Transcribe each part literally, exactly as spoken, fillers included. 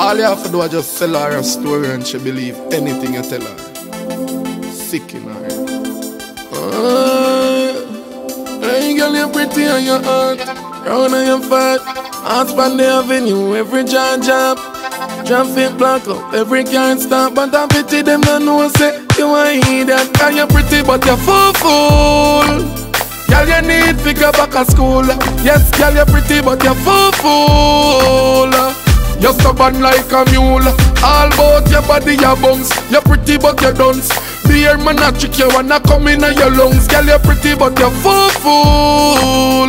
All you have to do is just tell her a story and she believe anything you tell her. Sick in her. Uh, hey girl, you're pretty on your heart, round on your fat, heart's on the avenue, every job job. Traffic block up, every car stop, but I pity them don't know say you ain't that. Girl, you're pretty but you're full fool. Girl, you need to go back to school. Yes, girl, you're pretty, but you're full fool. You're stubborn like a mule. All about your body, your bones. You're pretty, but you're dunce. Beer man a trick, you wanna come in on your lungs. Girl, you're pretty, but you're full fool.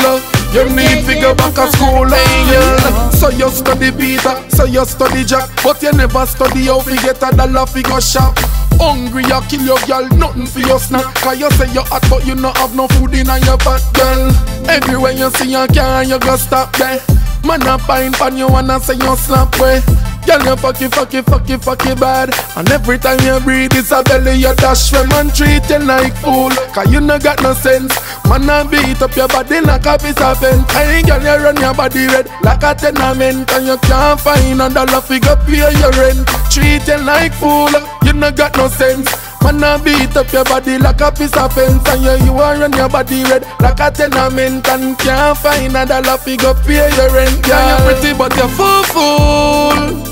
You need to go back to school, girl. So you study beta, so you study jack, but you never study how to get a dollar figure shop. Hungry, you kill your girl, nothing for your snack. Cause you say you're hot but you not have no food in your back, girl. Everywhere you see your car, you go stop there. Man a pine pan, you wanna say you slap way. Girl, you fucky, fucky, fucky, fucky bad. And every time you breathe, it's a belly you dash from. And treat you like fool, cause you no got no sense. Man a beat up your body like a piece of fence. Hey girl, you run your body red like a tenement. And you can't find a dollar figure pay your rent. Treat you like fool, you no got no sense. Man a beat up your body like a piece of fence. And you, you a run your body red like a tenement. And can't find a dollar figure pay your rent. Girl, you're pretty but you're full fool.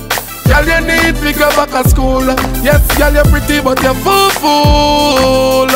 Girl, you need to go back to school. Yes, girl, you're pretty but you're full fool.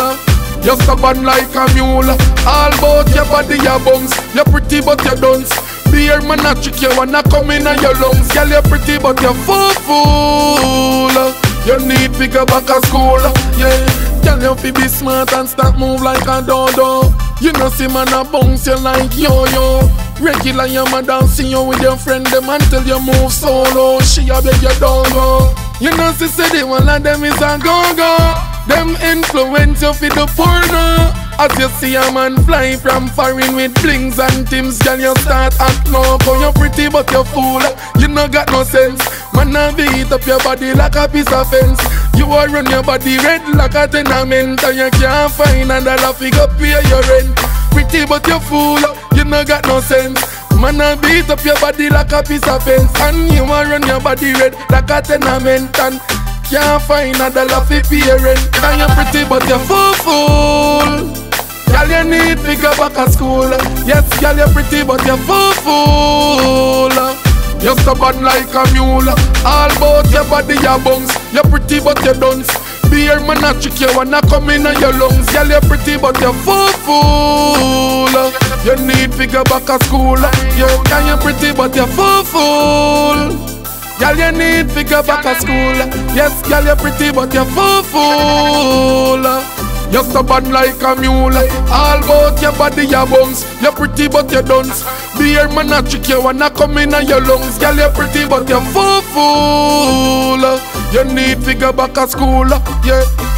You're stubborn like a mule. All about your body, your bones. You're pretty but you're dunce. Beer man a trick, you wanna come in on your lungs. Girl, you're pretty but you're full fool. You need to go back to school, yeah. Girl, you fi be smart and stop move like a dodo. You know see man a bounce you like yo-yo. Regular your mother see you with your friend them until you move solo. She a beg your dog-o. You know see say the one of them is a go-go. Them influence you fi the porno. As you see a man fly from foreign with flings and tims, girl, you start act loco. You're pretty but you're fool, you no got no sense. Man a beat up your body like a piece of fence. You a run your body red like a tenement. And you can't find a dollar figure pay your rent. Pretty but you're fool, you no got no sense. Man a beat up your body like a piece of fence. And you a run your body red like a tenement. And can't find a dollar figure pay your rent. And you're pretty but you're full fool. Girl, you need to go back to school. Yes, girl, you're pretty, but you're full fool. You're stubborn like a mule. All about your body, your bones. You're pretty, but you're dunce. Beer man a trick, you wanna come in on your lungs. Girl, you're pretty, but you're full fool. You need to go back to school. Yeah, girl, you're pretty, but you're full fool. Girl, you need to go back to school. Yes, girl, you're pretty, but you're full fool. You're stubborn like a mule. All about your body, your bones. You're pretty but you're dunce. Beer man a trick, you wanna come in on your lungs. Girl, you're pretty but you're full fool. You need to go back to school, yeah.